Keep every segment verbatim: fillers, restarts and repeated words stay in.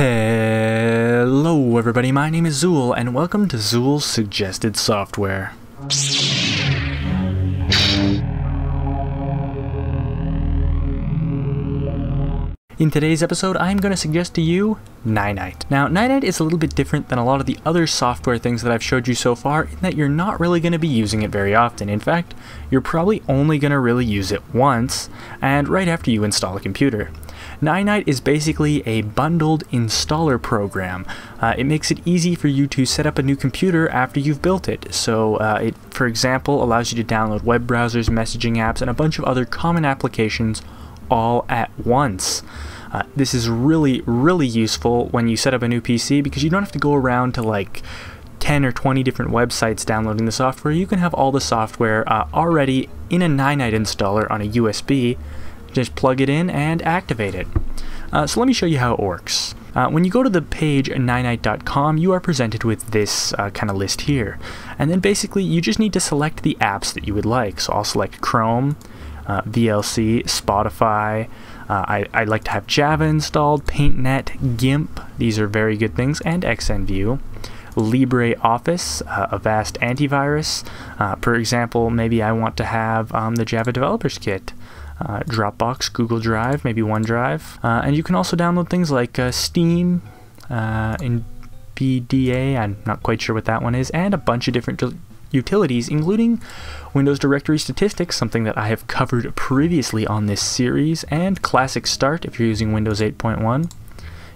Hello everybody, my name is Xuul, and welcome to Xuul's Suggested Software. In today's episode, I'm going to suggest to you Ninite. Now, Ninite is a little bit different than a lot of the other software things that I've showed you so far in that you're not really going to be using it very often. In fact, you're probably only going to really use it once, and right after you install a computer. Ninite is basically a bundled installer program. Uh, it makes it easy for you to set up a new computer after you've built it. So uh, it, for example, allows you to download web browsers, messaging apps, and a bunch of other common applications all at once. Uh, this is really, really useful when you set up a new P C because you don't have to go around to like ten or twenty different websites downloading the software. You can have all the software uh, already in a Ninite installer on a U S B. Just plug it in and activate it. Uh, so let me show you how it works. Uh, when you go to the page ninite dot com, you are presented with this uh, kind of list here. And then basically you just need to select the apps that you would like. So I'll select Chrome, uh, V L C, Spotify. Uh, I, I like to have Java installed, PaintNet, GIMP. These are very good things, and X N View. LibreOffice, uh, a vast antivirus. Uh, for example, maybe I want to have um, the Java Developers Kit. Uh, Dropbox, Google Drive, maybe OneDrive. Uh, and you can also download things like uh, Steam, uh, N B D A, I'm not quite sure what that one is, and a bunch of different utilities, including Windows Directory Statistics, something that I have covered previously on this series, and Classic Start if you're using Windows eight point one.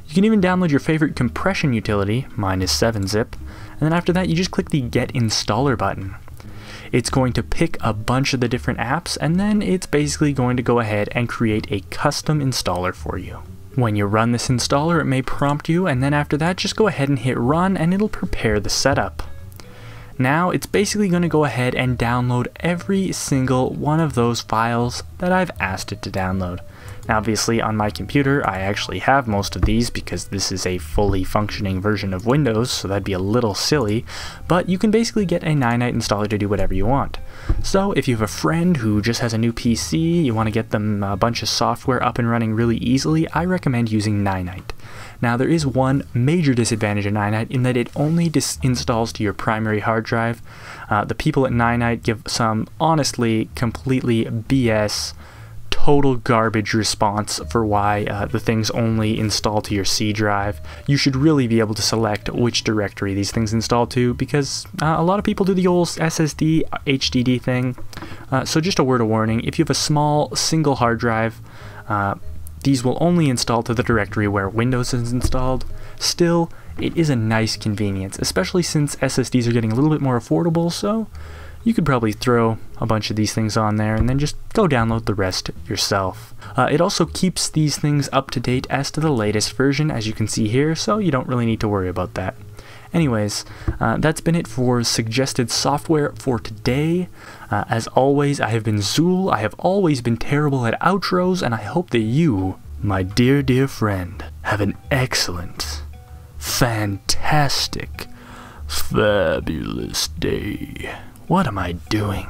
You can even download your favorite compression utility, mine is seven zip, and then after that you just click the Get Installer button. It's going to pick a bunch of the different apps, and then it's basically going to go ahead and create a custom installer for you. When you run this installer, it may prompt you, and then after that, just go ahead and hit run, and it'll prepare the setup. Now, it's basically going to go ahead and download every single one of those files that I've asked it to download. Now, obviously, on my computer, I actually have most of these because this is a fully functioning version of Windows, so that'd be a little silly, but you can basically get a Ninite installer to do whatever you want. So, if you have a friend who just has a new P C, you want to get them a bunch of software up and running really easily, I recommend using Ninite. Now, there is one major disadvantage of Ninite in that it only dis installs to your primary hard drive. Uh, the people at Ninite give some, honestly, completely B S, total garbage response for why uh, the things only install to your C drive. You should really be able to select which directory these things install to because uh, a lot of people do the old S S D, H D D thing. Uh, so just a word of warning, if you have a small single hard drive, uh, these will only install to the directory where Windows is installed. Still, it is a nice convenience, especially since S S Ds are getting a little bit more affordable, so you could probably throw a bunch of these things on there and then just go download the rest yourself. Uh, it also keeps these things up to date as to the latest version, as you can see here, so you don't really need to worry about that. Anyways, uh, that's been it for suggested software for today. Uh, as always, I have been Xuul. I have always been terrible at outros, and I hope that you, my dear, dear friend, have an excellent, fantastic, fabulous day. What am I doing?